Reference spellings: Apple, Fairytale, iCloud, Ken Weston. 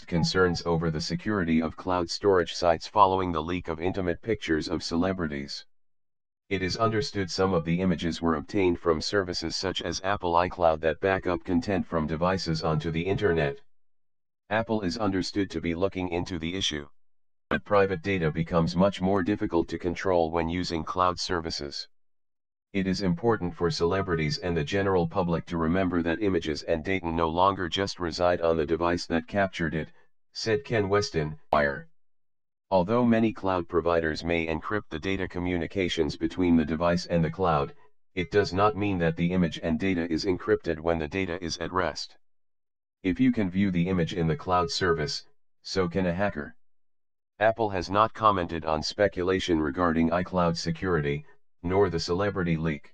voiced concerns over the security of cloud storage sites following the leak of intimate pictures of celebrities. It is understood some of the images were obtained from services such as Apple iCloud that back up content from devices onto the internet. Apple is understood to be looking into the issue. But private data becomes much more difficult to control when using cloud services. It is important for celebrities and the general public to remember that images and data no longer just reside on the device that captured it, said Ken Weston, Wire. Although many cloud providers may encrypt the data communications between the device and the cloud, it does not mean that the image and data is encrypted when the data is at rest. If you can view the image in the cloud service, so can a hacker. Apple has not commented on speculation regarding iCloud security, nor the celebrity leak.